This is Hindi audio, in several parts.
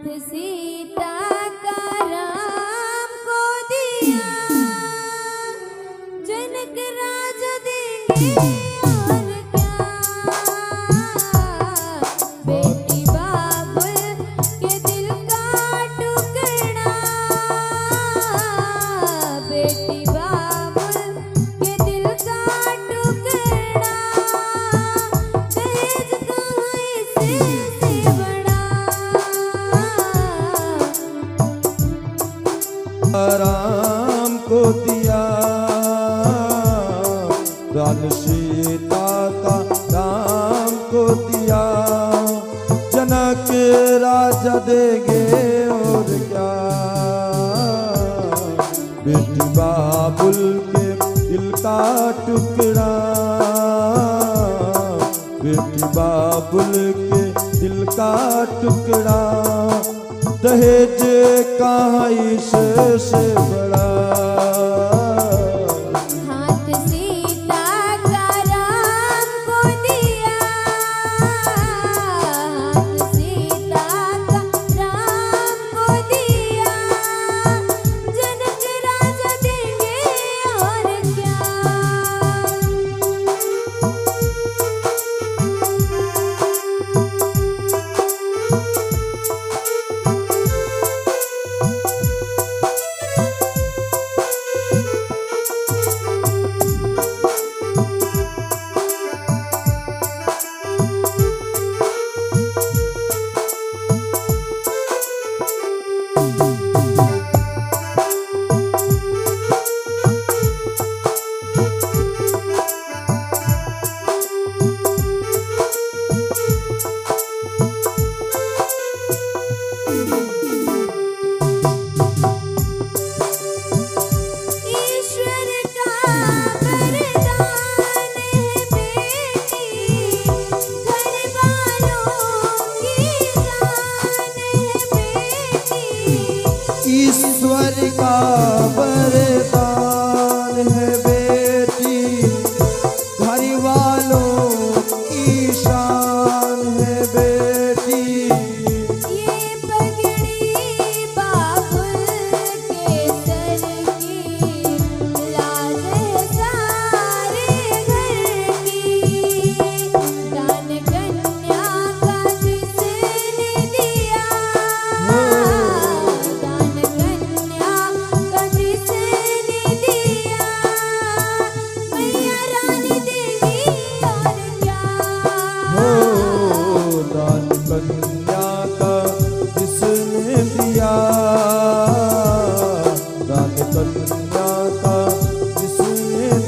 हाथ सीता का राम को दिया, जनक राज दिए। राम को दिया राम सीता का राम को दिया, जनक राजा देंगे और क्या। बेटी बाबुल के दिल का टुकड़ा, बेटी बाबुल के दिल का टुकड़ा, दहेज कहाँ इससे बड़ा। हाथ सीता का राम को दिया, हाथ सीता का राम को दिया, जनक राजा देंगे और क्या। ईश्वर का वरदान है बेटी, घर वालों की शान है बेटी। ये पगड़ी बाबुल के सर की, लाज है सारे घर की। दान कन्या का जिसने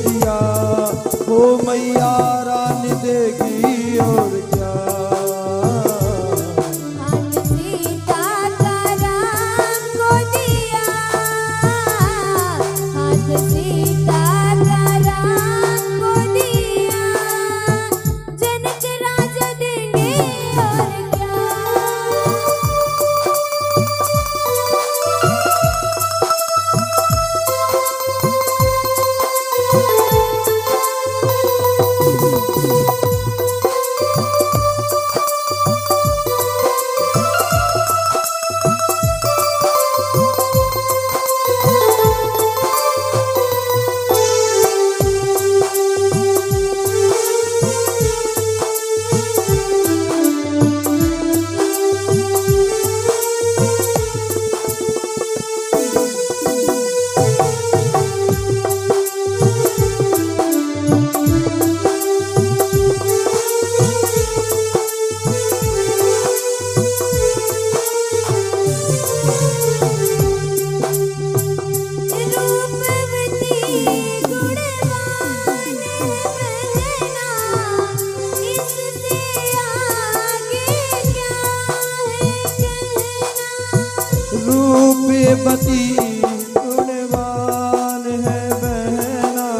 दिया, मैया रानी देगी और क्या। हाथ सीता का राम को दिया, हाथ सीता का राम को दिया, जनक राजा देंगे और क्या। रूपवती गुणवान है बहना,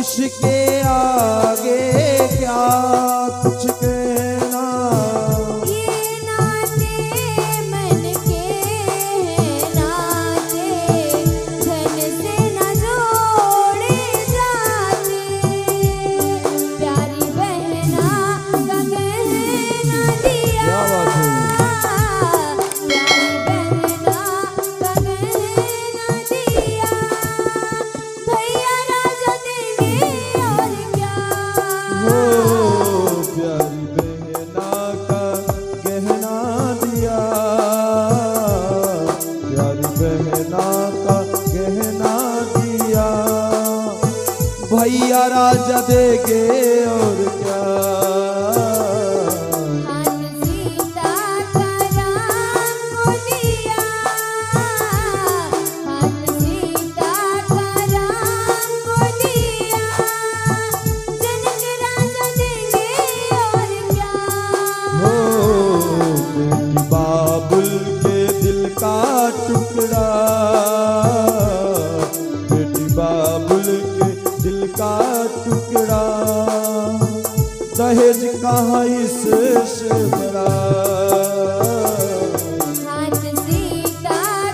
इसके आगे क्या कुछ कहना। ये नाते मन के हैं नाते, धन से न जोड़े जाते। प्यारी बहना का गहना दिया, आजा देंगे और क्या। सीता का राम को दिया, सीता का राम को दिया, जनक राजा देंगे और क्या। हो बेटी बाबुल के दिल का टुकड़ा, बेटी बाबुल के दिल का टुकड़ा, दहेज कहाँ इससे बड़ा। सीता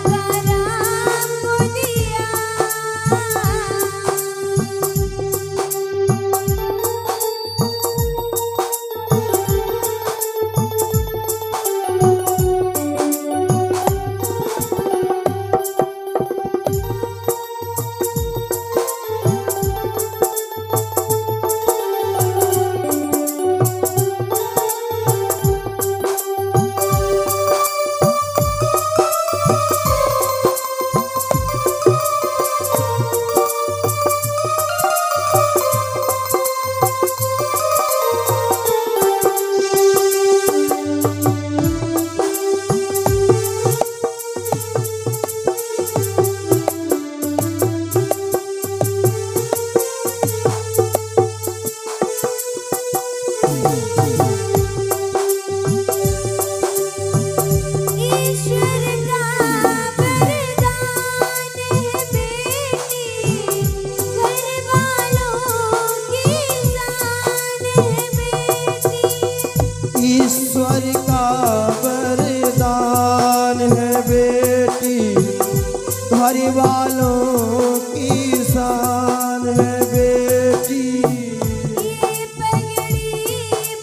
का राम को दिया। ईश्वर का वरदान है बेटी, घर वालों की शान है बेटी। ये पगड़ी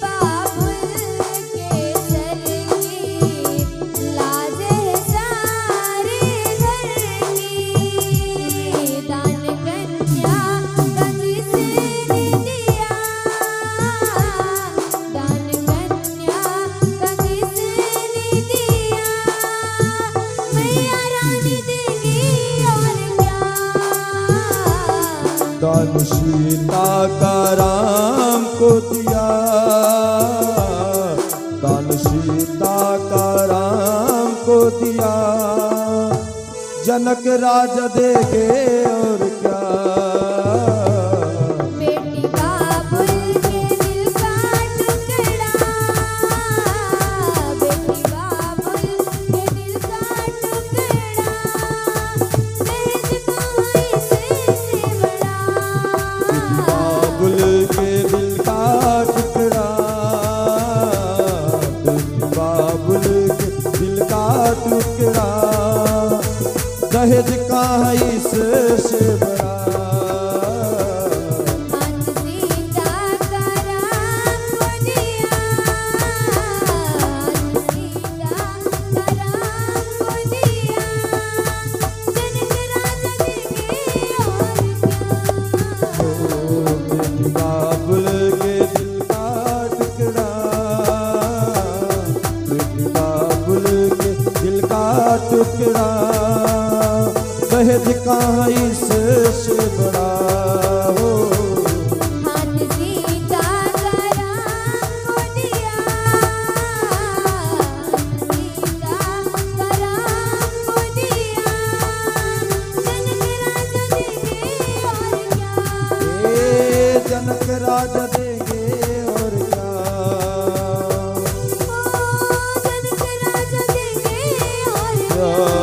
बाबुल के सर की, लाज है सारे घर की, दान कन्या का जिसे दिया, दान दान सीता का राम को दिया, दान सीता का राम को दिया, जनक राजा देंगे और क्या। बेटी बाबुल के दिल का टुकड़ा, बेटी बाबुल के दिल का टुकड़ा, दहेज का इससे बड़ा। सीता का राम को दिया, सीता का राम को दिया, जनक राजा देंगे और क्या। ओ बेटी बाबुल के दिल का टुकड़ा, बेटी बाबुल के दिल का टुकड़ा, दहेज का इससे बड़ा। हो सीता का राम को दिया, सीता का राम को दिया, जनक राजा देंगे और क्या। ए जनक राजा देंगे और क्या।